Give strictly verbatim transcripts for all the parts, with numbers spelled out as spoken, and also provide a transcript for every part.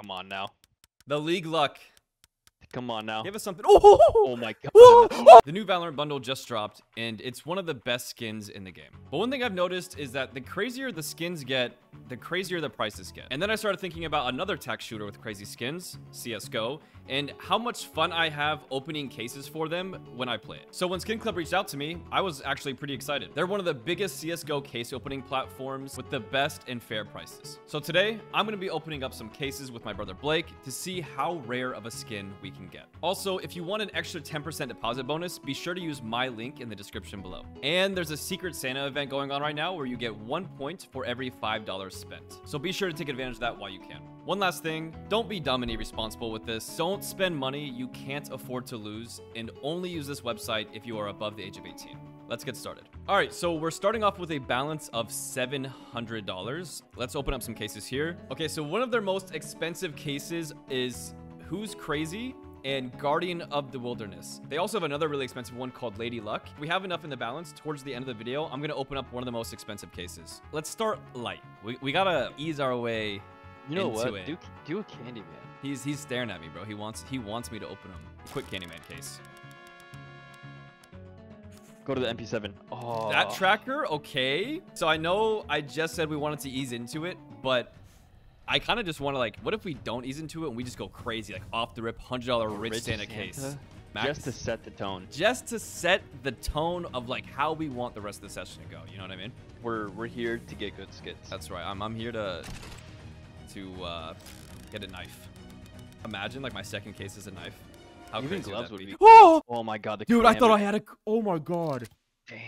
Come on now. The League Luck. Come on now. Give us something. Oh, oh my god. Oh. The new Valorant bundle just dropped, and it's one of the best skins in the game. But one thing I've noticed is that the crazier the skins get, the crazier the prices get. And then I started thinking about another tech shooter with crazy skins, C S G O, and how much fun I have opening cases for them when I play it. So when Skin Club reached out to me, I was actually pretty excited. They're one of the biggest C S G O case opening platforms with the best and fair prices. So today, I'm going to be opening up some cases with my brother Blake to see how rare of a skin we can get. Also, if you want an extra ten percent deposit bonus, be sure to use my link in the description below. And there's a Secret Santa event going on right now where you get one point for every five dollars spent. So be sure to take advantage of that while you can. One last thing, don't be dumb and irresponsible with this. Don't spend money you can't afford to lose, and only use this website if you are above the age of eighteen. Let's get started. All right, so we're starting off with a balance of seven hundred dollars. Let's open up some cases here. Okay, so one of their most expensive cases is Who's Crazy? And Guardian of the Wilderness. They also have another really expensive one called Lady Luck. We have enough in the balance. Towards the end of the video, I'm gonna open up one of the most expensive cases. Let's start light. We, we gotta ease our way you know into what? it. Do, do a Candyman. He's he's staring at me, bro. He wants he wants me to open him. Quick Candyman case. Go to the M P seven. Oh. That tracker, okay. So I know I just said we wanted to ease into it, but I kind of just want to, like, what if we don't ease into it and we just go crazy, like off the rip, one hundred dollar rich Santa case. Max. Just to set the tone. Just to set the tone of, like, how we want the rest of the session to go. You know what I mean? We're we're here to get good skits. That's right. I'm, I'm here to to uh, get a knife. Imagine, like, my second case is a knife. How Even crazy gloves would that be? Would be oh! oh, my God. The Dude, Karambit. I thought I had a... Oh, my God. Damn.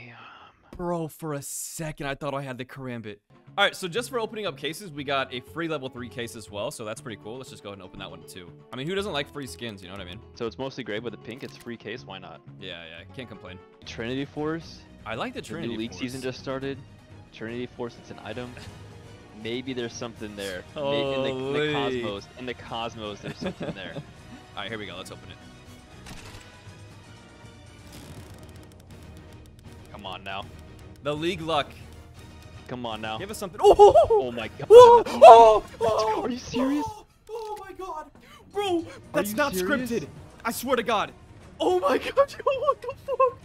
Bro, for a second, I thought I had the Karambit. All right, so just for opening up cases, we got a free level three case as well, so that's pretty cool. Let's just go ahead and open that one too. I mean, who doesn't like free skins, you know what I mean? So it's mostly gray, but the pink, it's free case, why not? Yeah, yeah, can't complain. Trinity Force. I like the Trinity Force. The new league season just started. Trinity Force, it's an item. Maybe there's something there. Holy. In the, the cosmos, in the cosmos, there's something there. All right, here we go, let's open it. Come on now. The League Luck. Come on now. Give us something. Oh, oh, oh, oh my god. Oh, oh, oh, are you serious? Oh, oh my god. Bro, that's not serious? Scripted. I swear to god. Oh my god. Yo, what the fuck?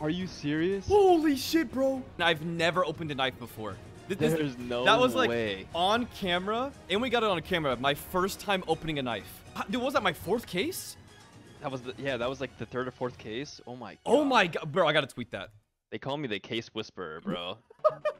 Are you serious? Holy shit, bro. I've never opened a knife before. This, There's no That was like way. on camera. And we got it on camera. My first time opening a knife. Dude, was that my fourth case? That was the, yeah, that was like the third or fourth case. Oh my god. Oh my god. Bro, I gotta tweet that. They call me the case whisperer, bro.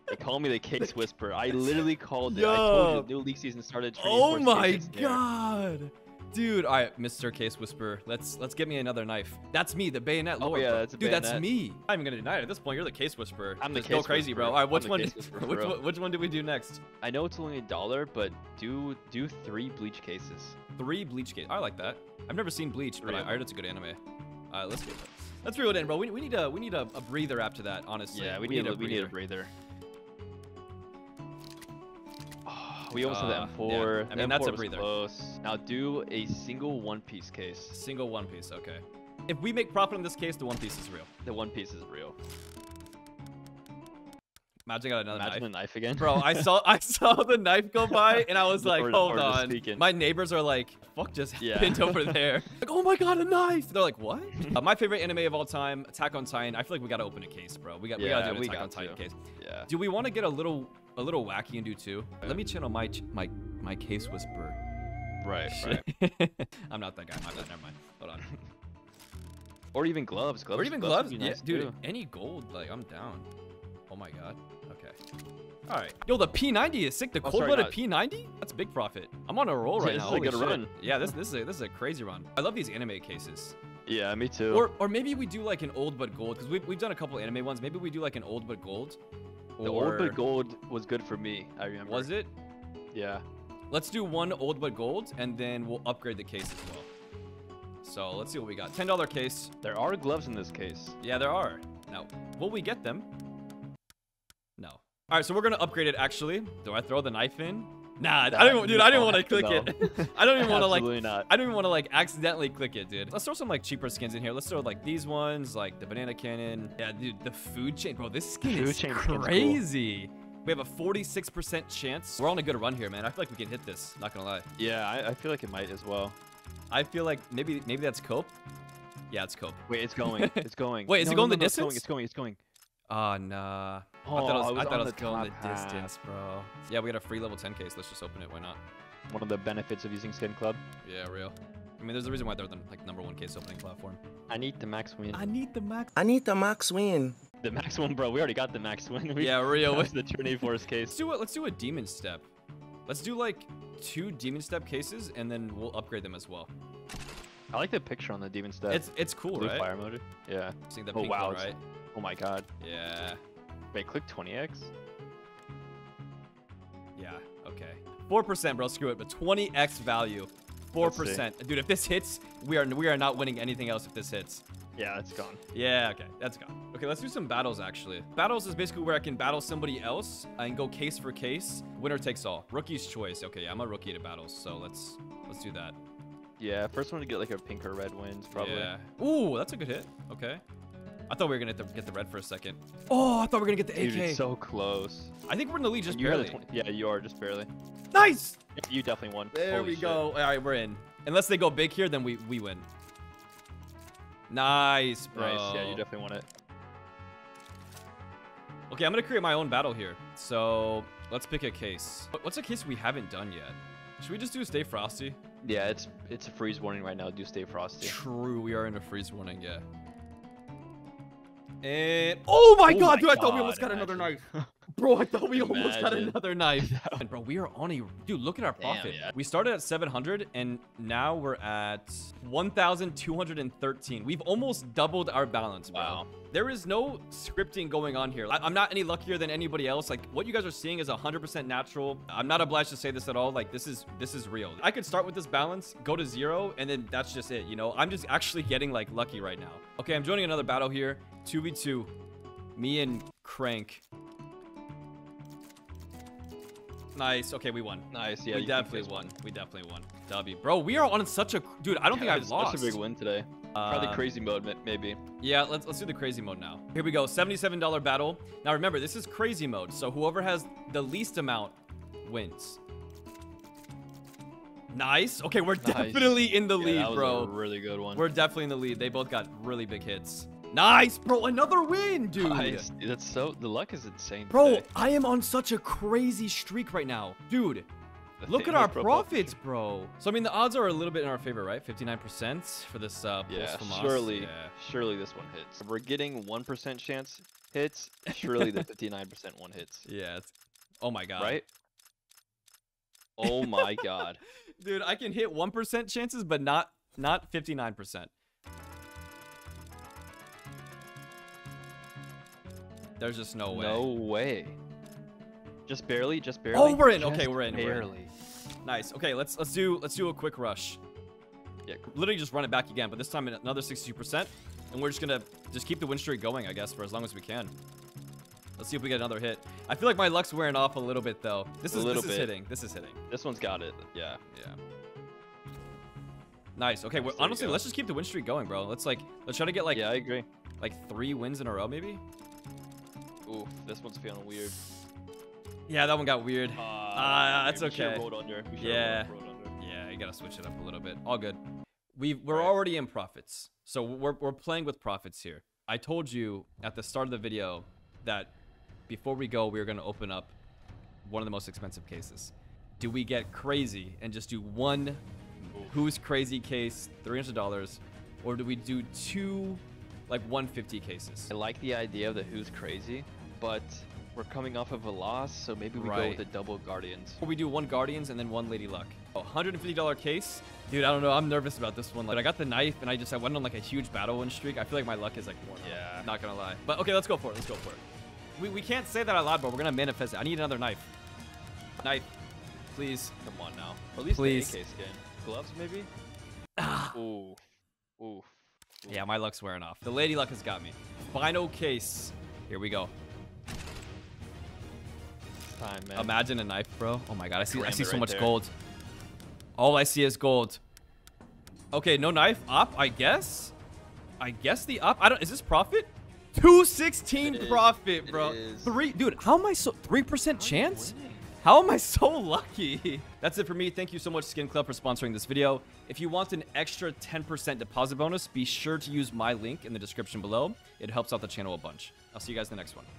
They call me the case whisperer. I literally called it. Yo. I told you, new league season started. Oh my god, there. Dude! All right, Mister Case Whisperer, let's let's get me another knife. That's me, the bayonet. Oh lower, yeah, bro. that's a dude. Bayonet. That's me. I'm gonna deny it at this point. You're the case whisperer. I'm the Just case go crazy, whisperer. bro. All right, which one? Which one, which one do we do next? I know it's only a dollar, but do do three bleach cases. Three bleach cases. I like that. I've never seen Bleach, but I heard it's a good anime. All right, let's do it. Let's reel it in, bro. We, we need a we need a, a breather after that, honestly. Yeah, we, we need, need a, a we need a breather. Oh, we almost uh, had the M four. Yeah. I mean, that's a breather. Close. Now do a single One Piece case. Single One Piece, okay. If we make profit on this case, the One Piece is real. The One Piece is real. Imagine I got another Imagine knife. The knife again, bro. I saw I saw the knife go by, and I was like, or, hold or on. My neighbors are like, fuck just happened yeah. over there. Like, oh my god, a knife. They're like, what? uh, my favorite anime of all time, Attack on Titan. I feel like we gotta open a case, bro. We got yeah, we gotta do an Attack on Titan to. case. Yeah. Do we want to get a little a little wacky and do two? Yeah. Let me channel my ch my my case whisperer. Right. Right. I'm not that guy. My bad. Never mind. Hold on. Or even gloves. Gloves. Or even gloves. gloves yeah, nice dude. Too. Any gold, like I'm down. Oh my god. Okay. All right. Yo, the P ninety is sick. The oh, cold-blooded P ninety? That's big profit. I'm on a roll right yeah, now. This is a good shit. run. Yeah, this this is a, this is a crazy run. I love these anime cases. Yeah, me too. Or or maybe we do like an old but gold, because we've we've done a couple anime ones. Maybe we do like an old but gold. Or... The old but gold was good for me. I remember. Was it? Yeah. Let's do one old but gold, and then we'll upgrade the case as well. So let's see what we got. ten dollar case. There are gloves in this case. Yeah, there are. Now, will we get them? No. All right, so we're gonna upgrade it. Actually, do I throw the knife in? Nah, nah I don't, dude. I didn't want to click no. it. I don't even want to like. Not. I don't even want to like accidentally click it, dude. Let's throw some like cheaper skins in here. Let's throw like these ones, like the banana cannon. Yeah, dude, the food chain, bro. This skin food is chain crazy. Cool. We have a forty-six percent chance. We're on a good run here, man. I feel like we can hit this. Not gonna lie. Yeah, I, I feel like it might as well. I feel like maybe maybe that's cope. Yeah, it's cope. Wait, it's going. It's going. Wait, is no, it going no, the no, distance? It's going. It's going. It's going. Uh, nah. Oh, I thought it was, I was, I thought it was the going the distance, bro. Yeah, we got a free level ten K, so let's just open it. Why not? One of the benefits of using Skin Club. Yeah, real. I mean, there's a reason why they're the like, number one case opening platform. I need the max win. I need the max. I need the max win. The max win, bro. We already got the max win. We yeah, real. What's the Trinity Force case? Let's do it. Let's do a Demon Step. Let's do like two Demon Step cases, and then we'll upgrade them as well. I like the picture on the Demon Step. It's it's cool, Blue right? Fire motor. Yeah. Seeing the oh pink wow! One, right? Oh my god. Yeah. Wait, click twenty X. Yeah. Okay. Four percent, bro. Screw it. But twenty X value. Four percent, dude. If this hits, we are we are not winning anything else. If this hits, yeah, it's gone. Yeah, okay, that's gone. Okay, let's do some battles actually. Battles is basically where I can battle somebody else and go case for case. Winner takes all. Rookie's choice. Okay, yeah, I'm a rookie to battles, so let's let's do that. Yeah, first one to get like a pink or red wins probably. Yeah. Ooh, that's a good hit. Okay. I thought we were gonna get the, get the red for a second. Oh, I thought we were gonna get the A K. Dude, it's so close. I think we're in the lead just you barely. Yeah, you are just barely. Nice. You definitely won. There Holy we shit. go. All right, we're in. Unless they go big here, then we we win. Nice, bro. Nice. Yeah, you definitely won it. Okay, I'm gonna create my own battle here. So let's pick a case. What's a case we haven't done yet? Should we just do Stay Frosty? Yeah, it's it's a freeze warning right now. Do Stay Frosty. True, we are in a freeze warning. Yeah. And oh my oh god, my dude, I god, thought we almost imagine. got another knife. Bro, I thought we imagine. almost got another knife. And bro, we are on a dude, look at our profit. Damn, yeah. We started at seven hundred and now we're at one thousand two hundred thirteen. We've almost doubled our balance, bro. Wow. There is no scripting going on here. I I'm not any luckier than anybody else. Like what you guys are seeing is one hundred percent natural. I'm not obliged to say this at all. Like this is this is real. I could start with this balance, go to zero, and then that's just it, you know? I'm just actually getting like lucky right now. Okay, I'm joining another battle here. two v two. Me and Crank. Nice. Okay, we won. Nice. Yeah, we definitely won. We definitely won. W. Bro, we are on such a... Dude, I don't yeah, think I've lost. That's a big win today. Uh, Probably crazy mode, maybe. Yeah, let's let's do the crazy mode now. Here we go. seventy-seven dollar battle. Now, remember, this is crazy mode. So whoever has the least amount wins. Nice. Okay, we're nice. definitely in the yeah, lead, that was bro. A really good one. We're definitely in the lead. They both got really big hits. Nice, bro. Another win, dude. Nice. That's so the luck is insane. Bro, today. I am on such a crazy streak right now. Dude, the look at our profits, up. bro. So I mean the odds are a little bit in our favor, right? fifty-nine percent for this uh yeah, surely, yeah. surely this one hits. If we're getting one percent chance hits, surely the fifty-nine percent one hits. Yeah. It's, oh my god. Right? Oh my god. Dude, I can hit one percent chances but not not fifty-nine percent. There's just no way. No way. Just barely, just barely. Oh, we're in. Just okay, we're in. Barely. We're in. Nice. Okay, let's let's do let's do a quick rush. Yeah, literally just run it back again, but this time another sixty-two percent, and we're just gonna just keep the win streak going, I guess, for as long as we can. Let's see if we get another hit. I feel like my luck's wearing off a little bit though. This is a little this bit. is hitting. This is hitting. This one's got it. Yeah. Yeah. Nice. Okay. Nice, well, honestly, let's just keep the win streak going, bro. Let's like let's try to get like yeah, I agree. Like three wins in a row, maybe. Ooh, this one's feeling weird. Yeah, that one got weird. Uh, uh, that's we okay. Rolled under. We yeah, rolled under. yeah, you gotta switch it up a little bit. All good. We we're right. already in profits, so we're we're playing with profits here. I told you at the start of the video that before we go, we were gonna open up one of the most expensive cases. Do we get crazy and just do one Ooh. who's crazy case, three hundred dollars, or do we do two? Like one fifty cases. I like the idea of the who's crazy, but we're coming off of a loss, so maybe we right. go with a double Guardians. Or we do one Guardians and then one Lady Luck. Oh, one hundred fifty dollar case. Dude, I don't know. I'm nervous about this one. Like, but I got the knife, and I just I went on like a huge battle win streak. I feel like my luck is like worn out. Yeah. Not gonna lie. But okay, let's go for it. Let's go for it. We, we can't say that out loud, but we're gonna manifest it. I need another knife. Knife. Please. Come on now. Or at least Please. the A K skin. Gloves, maybe? Ooh. Ooh. Yeah, my luck's wearing off. The Lady Luck has got me. Final case. Here we go. It's time, man. Imagine a knife, bro. Oh my god, I see Cram I see so right much there. gold. All I see is gold. Okay, no knife. Up, I guess. I guess the up. I don't is this profit? two sixteen profit, bro. Three, dude. How am I so three percent chance? How am I so lucky? That's it for me. Thank you so much, Skin Club, for sponsoring this video. If you want an extra ten percent deposit bonus, be sure to use my link in the description below. It helps out the channel a bunch. I'll see you guys in the next one.